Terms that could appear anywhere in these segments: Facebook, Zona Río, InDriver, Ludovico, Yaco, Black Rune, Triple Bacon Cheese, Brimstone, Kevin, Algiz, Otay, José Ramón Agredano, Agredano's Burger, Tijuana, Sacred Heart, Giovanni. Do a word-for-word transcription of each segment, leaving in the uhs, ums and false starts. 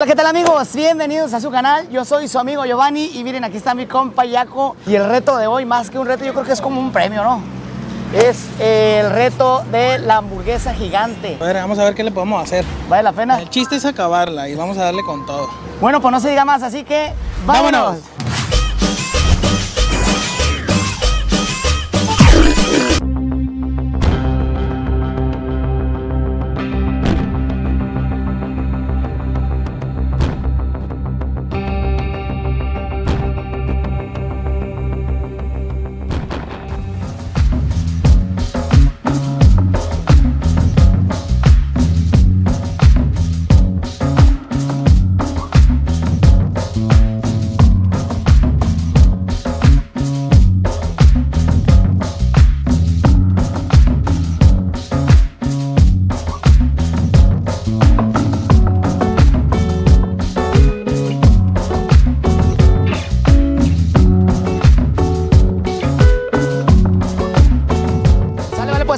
Hola, ¿qué tal amigos? Bienvenidos a su canal, yo soy su amigo Giovanni y miren, aquí está mi compa Yaco. Y el reto de hoy, más que un reto, yo creo que es como un premio, ¿no? Es eh, el reto de la hamburguesa gigante. A ver, vamos a ver qué le podemos hacer. ¿Vale la pena? El chiste es acabarla y vamos a darle con todo. Bueno, pues no se diga más, así que ¡vámonos! ¡Vámonos!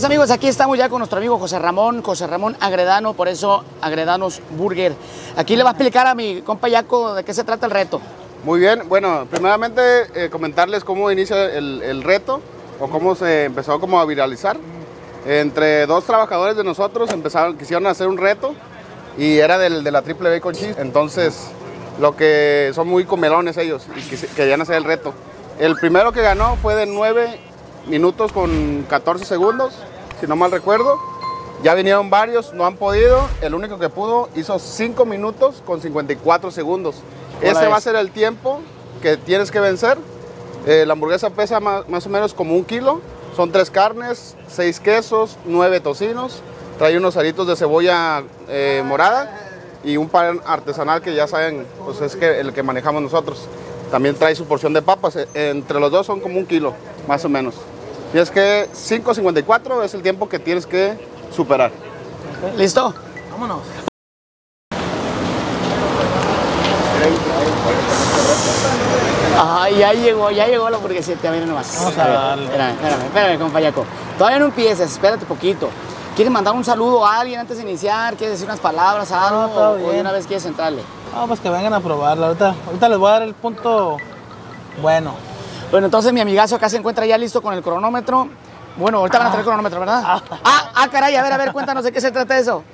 Amigos, aquí estamos ya con nuestro amigo José Ramón, José Ramón Agredano, por eso Agredano's Burger. Aquí le va a explicar a mi compa Yaco de qué se trata el reto. Muy bien, bueno, primeramente eh, comentarles cómo inicia el, el reto o cómo se empezó como a viralizar. Entre dos trabajadores de nosotros empezaron, quisieron hacer un reto y era del, de la Triple Bacon Cheese. Entonces, lo que son muy comelones ellos y que, querían hacer el reto. El primero que ganó fue de nueve minutos con catorce segundos, si no mal recuerdo. Ya vinieron varios, no han podido. El único que pudo hizo cinco minutos con cincuenta y cuatro segundos. Ese va a ser el tiempo que tienes que vencer. Eh, la hamburguesa pesa más, más o menos como un kilo. Son tres carnes, seis quesos, nueve tocinos. Trae unos aritos de cebolla eh, morada y un pan artesanal que ya saben, pues es que el que manejamos nosotros. También trae su porción de papas. Entre los dos son como un kilo, más o menos. Y es que cinco cincuenta y cuatro es el tiempo que tienes que superar. ¿Listo? Vámonos. Ajá, ya llegó, ya llegó la hamburguesita, miren nomás. Vamos a darle. Espérame, espérame, espérame, compa Yaco. Todavía no empieces, espérate poquito. ¿Quieres mandar un saludo a alguien antes de iniciar? ¿Quieres decir unas palabras a algo? No, o, ¿O de una vez quieres entrarle? No, pues que vengan a probarla. Ahorita, ahorita les voy a dar el punto bueno. Bueno, entonces mi amigazo acá se encuentra ya listo con el cronómetro. Bueno, ahorita ah, van a traer cronómetro, ¿verdad? Ah, ah, ah, caray, a ver, a ver, cuéntanos de qué se trata eso.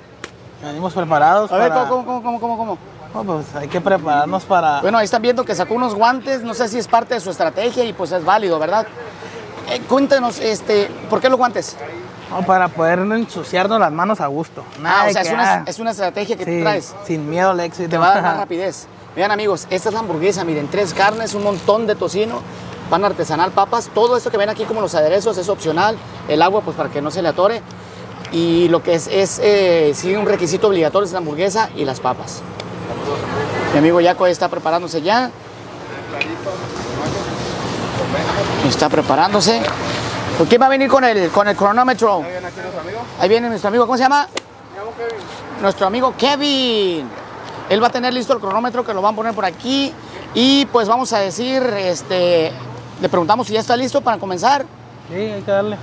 Venimos preparados. A ver, para... ¿cómo, cómo, cómo, cómo, cómo? No, pues hay que prepararnos para... Bueno, ahí están viendo que sacó unos guantes, no sé si es parte de su estrategia y pues es válido, ¿verdad? Eh, cuéntanos, este, ¿por qué los guantes? No, para poder ensuciarnos las manos a gusto. Nada, ah, o sea, que, es, una, ah, es una estrategia que sí, tú traes. Sin miedo al éxito. Te va a dar más rapidez. Vean, amigos, esta es la hamburguesa, miren, tres carnes, un montón de tocino, pan artesanal, papas, todo esto que ven aquí como los aderezos es opcional, el agua pues para que no se le atore y lo que es, es eh, sí, un requisito obligatorio es la hamburguesa y las papas. Mi amigo Yaco está preparándose ya, está preparándose. ¿Por quién va a venir con el, con el cronómetro? Ahí viene aquí nuestro amigo. Ahí viene nuestro amigo, ¿cómo se llama? Me llamo Kevin. Nuestro amigo Kevin. Él va a tener listo el cronómetro que lo van a poner por aquí y pues vamos a decir, este... Le preguntamos si ya está listo para comenzar. Sí, hay que darle.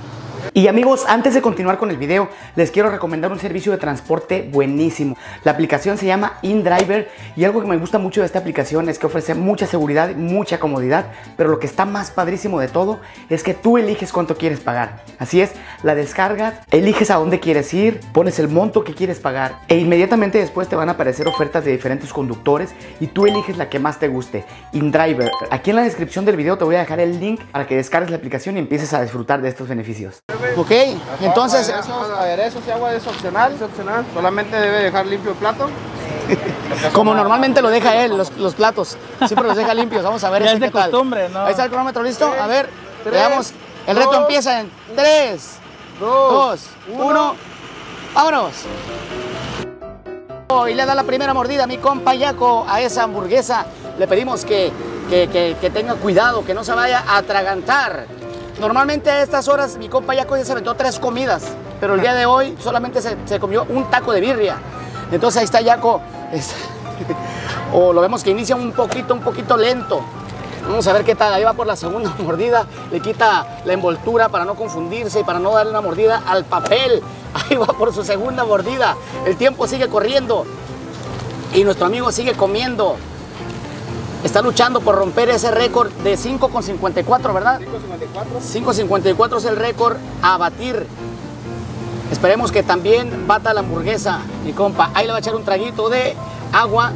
Y amigos, antes de continuar con el video, les quiero recomendar un servicio de transporte buenísimo. La aplicación se llama InDriver y algo que me gusta mucho de esta aplicación es que ofrece mucha seguridad, mucha comodidad, pero lo que está más padrísimo de todo es que tú eliges cuánto quieres pagar. Así es, la descargas, eliges a dónde quieres ir, pones el monto que quieres pagar e inmediatamente después te van a aparecer ofertas de diferentes conductores y tú eliges la que más te guste. InDriver, aquí en la descripción del video te voy a dejar el link para que descargues la aplicación y empieces a disfrutar de estos beneficios. Ok, entonces... Aderezos, aderezos y agua es opcional, es opcional. Solamente debe dejar limpio el plato. Como normalmente lo deja él, los, los platos. Siempre los deja limpios, vamos a ver ya ese es de qué costumbre, tal. ¿No? Ahí está el cronómetro, ¿listo? Tres, a ver, tres, veamos. El reto dos, empieza en tres, dos, uno. ¡Vámonos! Y le da la primera mordida a mi compa Yaco a esa hamburguesa. Le pedimos que, que, que, que tenga cuidado, que no se vaya a atragantar. Normalmente a estas horas mi compa Yaco ya se aventó tres comidas, pero el día de hoy solamente se, se comió un taco de birria. Entonces ahí está Yaco, está, o lo vemos que inicia un poquito, un poquito lento. Vamos a ver qué tal, ahí va por la segunda mordida, le quita la envoltura para no confundirse y para no darle una mordida al papel. Ahí va por su segunda mordida, el tiempo sigue corriendo. y nuestro amigo sigue comiendo. Está luchando por romper ese récord de cinco con cincuenta y cuatro, ¿verdad? cinco cincuenta y cuatro. cinco cincuenta y cuatro es el récord a batir. Esperemos que también bata la hamburguesa, mi compa. Ahí le va a echar un traguito de agua.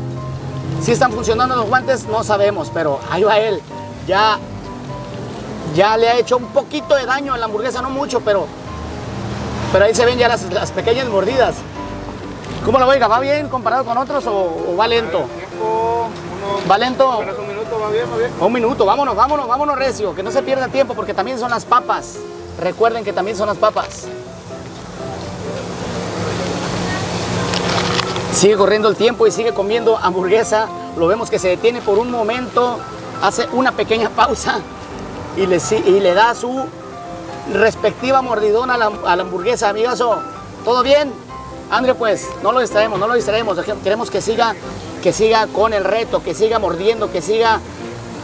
Si están funcionando los guantes, no sabemos, pero ahí va él. Ya, ya le ha hecho un poquito de daño a la hamburguesa, no mucho, pero, pero ahí se ven ya las, las pequeñas mordidas. ¿Cómo lo oiga? ¿Va bien comparado con otros o, o va lento? ¿Va lento? Un minuto, va bien, va bien. Un minuto, vámonos, vámonos, vámonos recio, que no se pierda tiempo porque también son las papas. Recuerden que también son las papas. Sigue corriendo el tiempo y sigue comiendo hamburguesa. Lo vemos que se detiene por un momento, hace una pequeña pausa y le, y le da su respectiva mordidona a la, a la hamburguesa. Amigazo, ¿todo bien? André, pues, no lo distraemos, no lo distraemos. Queremos que siga... que siga con el reto, que siga mordiendo, que siga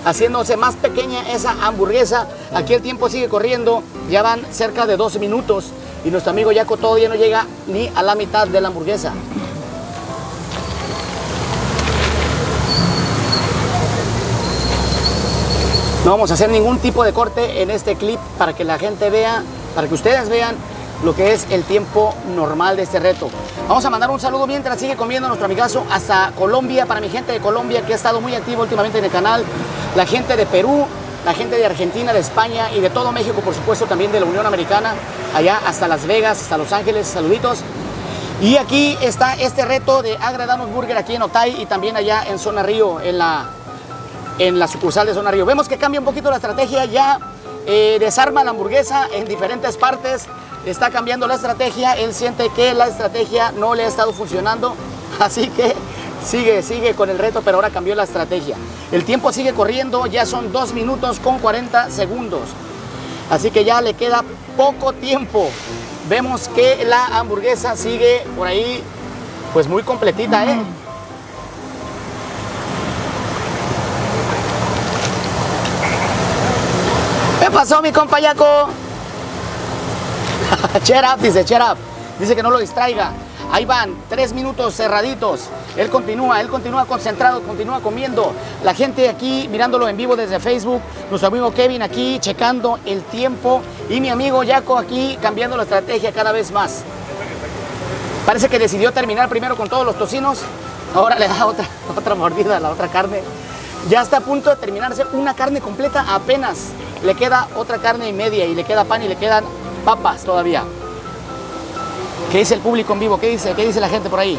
haciéndose más pequeña esa hamburguesa. Aquí el tiempo sigue corriendo, ya van cerca de doce minutos y nuestro amigo Yaco todavía no llega ni a la mitad de la hamburguesa. No vamos a hacer ningún tipo de corte en este clip para que la gente vea, para que ustedes vean lo que es el tiempo normal de este reto. Vamos a mandar un saludo mientras sigue comiendo nuestro amigazo hasta Colombia, para mi gente de Colombia que ha estado muy activa últimamente en el canal, la gente de Perú, la gente de Argentina, de España y de todo México, por supuesto también de la Unión Americana, allá hasta Las Vegas, hasta Los Ángeles, saluditos. Y aquí está este reto de Agredano's Burger aquí en Otay y también allá en Zona Río, en la, en la sucursal de Zona Río. Vemos que cambia un poquito la estrategia, ya eh, desarma la hamburguesa en diferentes partes. Está cambiando la estrategia, él siente que la estrategia no le ha estado funcionando, así que sigue, sigue con el reto, pero ahora cambió la estrategia. El tiempo sigue corriendo, ya son dos minutos con cuarenta segundos, así que ya le queda poco tiempo. Vemos que la hamburguesa sigue por ahí, pues muy completita, ¿eh? ¿Qué pasó, mi compa Yaco? Cheer up, dice, cheer up. Dice que no lo distraiga. Ahí van, tres minutos cerraditos. Él continúa, él continúa concentrado, continúa comiendo. La gente aquí mirándolo en vivo desde Facebook. Nuestro amigo Kevin aquí checando el tiempo. Y mi amigo Yaco aquí cambiando la estrategia cada vez más. Parece que decidió terminar primero con todos los tocinos. Ahora le da otra, otra mordida a la otra carne. Ya está a punto de terminarse una carne completa apenas. Le queda otra carne y media y le queda pan y le quedan papas todavía. ¿Qué dice el público en vivo? ¿Qué dice? ¿Qué dice la gente por ahí?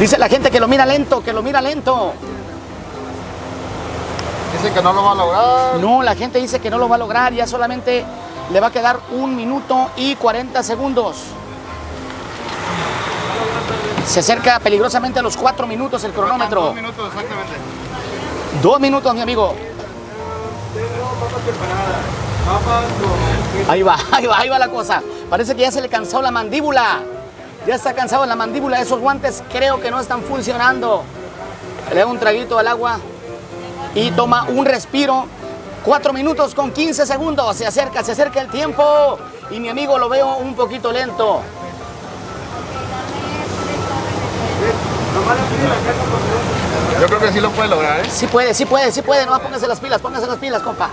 Dice la gente que lo mira lento, que lo mira lento. Dice que no lo va a lograr. No, la gente dice que no lo va a lograr. Ya solamente le va a quedar un minuto y cuarenta segundos. Se acerca peligrosamente a los cuatro minutos el cronómetro. Dos minutos, exactamente. Dos minutos, mi amigo. Ahí va, ahí va, ahí va la cosa. Parece que ya se le cansó la mandíbula. Ya está cansado la mandíbula. Esos guantes creo que no están funcionando. Le da un traguito al agua y toma un respiro. cuatro minutos con quince segundos. Se acerca, se acerca el tiempo. Y mi amigo lo veo un poquito lento. Yo creo que sí lo puede lograr, ¿eh? Sí puede, sí puede, sí puede. No, póngase las pilas, póngase las pilas, compa.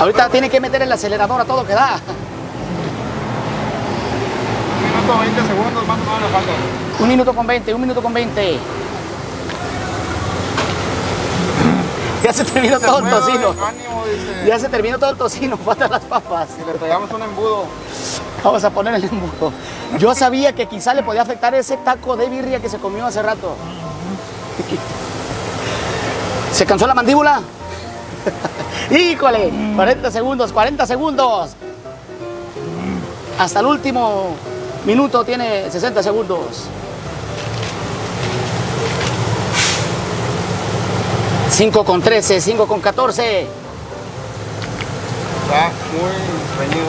Ahorita tiene que meter el acelerador a todo que da. Un minuto con veinte segundos, más o menos le falta. Un minuto con veinte, un minuto con veinte. Ya se terminó todo el tocino. Ya se terminó todo el tocino, faltan las papas. Y le pegamos un embudo. Vamos a poner el embudo. Yo sabía que quizá le podía afectar ese taco de birria que se comió hace rato. ¿Se cansó la mandíbula? ¡Híjole! cuarenta segundos, cuarenta segundos. Hasta el último minuto tiene sesenta segundos. cinco con trece, cinco con catorce. Está muy reñido.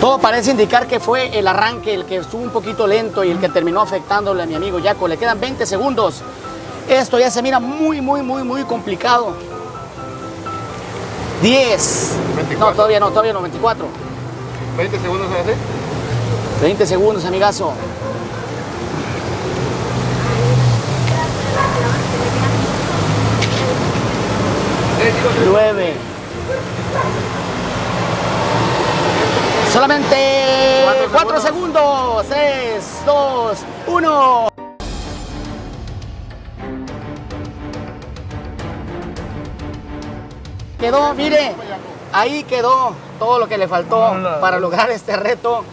Todo parece indicar que fue el arranque el que estuvo un poquito lento y el que terminó afectándole a mi amigo Yaco. Le quedan veinte segundos. Esto ya se mira muy, muy, muy, muy complicado. diez. veinticuatro. No, todavía no, todavía no, veinticuatro. veinte segundos, ¿sabes? veinte segundos, amigazo. nueve. Solamente cuatro segundos. tres, dos, uno. Quedó, mire, ahí quedó todo lo que le faltó para lograr este reto.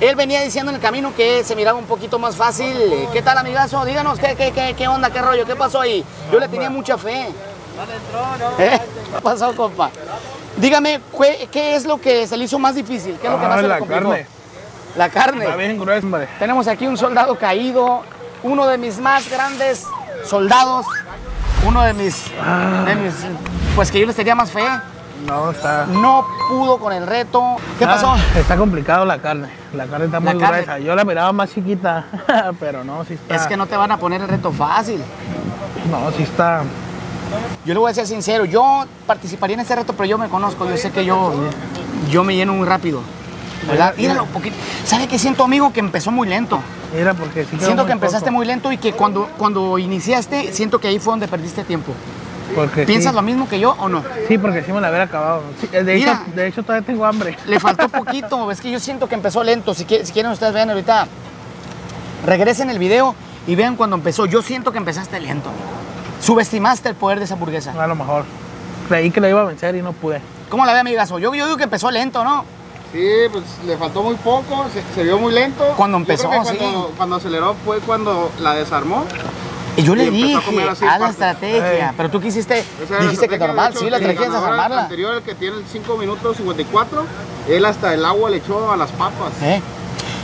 Él venía diciendo en el camino que se miraba un poquito más fácil. ¿Qué tal, amigazo? Díganos, ¿qué, qué, qué, qué onda? ¿Qué rollo? ¿Qué pasó ahí? Yo le tenía mucha fe. No le entró, no. ¿Eh? ¿Qué pasó, compa? Dígame, ¿qué es lo que se le hizo más difícil? ¿Qué es lo que más se le complicó? La carne. La carne. Tenemos aquí un soldado caído, uno de mis más grandes soldados, uno de mis... De mis pues que yo les tenía más fe. No, está... No pudo con el reto. ¿Qué ah, pasó? Está complicado la carne. La carne está muy gruesa. Yo la miraba más chiquita, pero no, sí está... Es que no te van a poner el reto fácil. No, sí está... Yo le voy a ser sincero, yo participaría en este reto, pero yo me conozco, yo sé que yo, yo me lleno muy rápido, ¿verdad? Míralo, poquito. ¿Sabe qué siento, amigo? Que empezó muy lento. Era porque sí siento que empezaste poco. Muy lento y que cuando, cuando iniciaste, siento que ahí fue donde perdiste tiempo. Porque ¿Piensas sí. lo mismo que yo o no? Sí, porque sí me la hubiera acabado. De, Mira, hecho, de hecho, todavía tengo hambre. Le faltó poquito, es que yo siento que empezó lento. Si, si quieren, ustedes vean ahorita, regresen el video y vean cuando empezó. Yo siento que empezaste lento, amigo. Subestimaste el poder de esa hamburguesa. A lo mejor. Creí que la iba a vencer y no pude. ¿Cómo la ve, amigazo? Yo, yo digo que empezó lento, ¿no? Sí, pues le faltó muy poco, se, se vio muy lento. Cuando empezó, yo creo que cuando, sí. Cuando aceleró fue cuando la desarmó. Y yo y le dije a, a la estrategia. Ay. Pero tú quisiste, esa dijiste que normal, hecho, sí, la estrategia es desarmarla. El anterior, el que tiene el cinco minutos cincuenta y cuatro, él hasta el agua le echó a las papas. ¿Eh?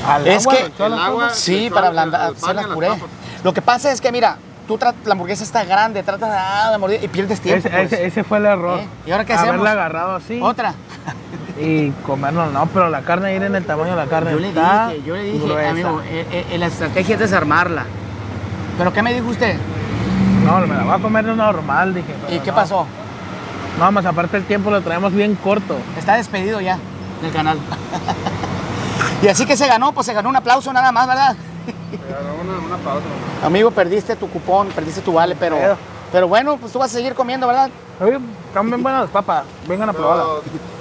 Al es agua, que, le echó el las agua. Sí, para ablandar, hacer las puré. Las lo que pasa es que, mira, tú la hamburguesa está grande, tratas de, ah, de morder y pierdes tiempo. Ese, pues. ese, ese fue el error. ¿Eh? ¿Y ahora qué hacemos? Haberla agarrado así. ¿Otra? Y comernos, no, pero la carne, ir en el tamaño de la carne. Yo le dije, yo le dije, gruesa. Amigo, eh, eh, la estrategia es desarmarla. ¿Pero qué me dijo usted? No, me la voy a comer normal, dije. ¿Y qué no. pasó? No, más aparte el tiempo lo traemos bien corto. Está despedido ya del canal. Y así que se ganó, pues se ganó un aplauso nada más, ¿verdad? Una, una pausa, ¿no? Amigo, perdiste tu cupón, perdiste tu vale, pero, pero pero bueno, pues tú vas a seguir comiendo, ¿verdad? Oye, están bien buenas las papas, vengan a probarlas.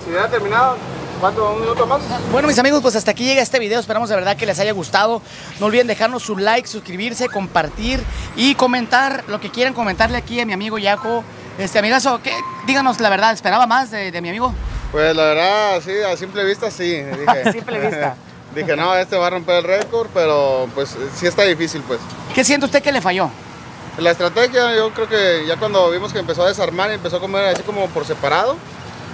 Si ya ha terminado, ¿cuánto? ¿Un minuto más? Bueno, mis amigos, pues hasta aquí llega este video, esperamos de verdad que les haya gustado. No olviden dejarnos su like, suscribirse, compartir y comentar lo que quieran comentarle aquí a mi amigo Yaco. Este, amigazo, ¿qué? Díganos la verdad, ¿esperaba más de, de mi amigo? Pues la verdad, sí, a simple vista sí, dije. A simple vista. Dije, no, este va a romper el récord, pero pues sí está difícil, pues. ¿Qué siente usted que le falló? La estrategia, yo creo que ya cuando vimos que empezó a desarmar y empezó a comer así como por separado,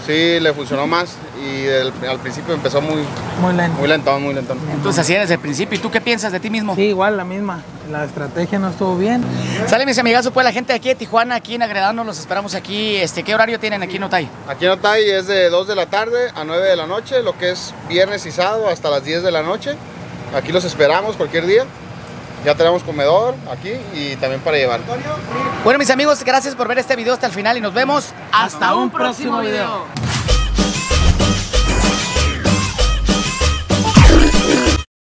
sí le funcionó más y el, al principio empezó muy... Muy lento. Muy lentón, muy lentón. Entonces así desde el principio. ¿Y tú qué piensas de ti mismo? Sí, igual, la misma. La estrategia no estuvo bien. Sale, mis amigazos, pues la gente de aquí de Tijuana, aquí en Agredano, los esperamos aquí. Este, ¿Qué horario tienen aquí en Otay? Aquí en Otay es de dos de la tarde a nueve de la noche, lo que es viernes y sábado hasta las diez de la noche. Aquí los esperamos cualquier día. Ya tenemos comedor aquí y también para llevar. Bueno, mis amigos, gracias por ver este video hasta el final y nos vemos hasta un próximo video.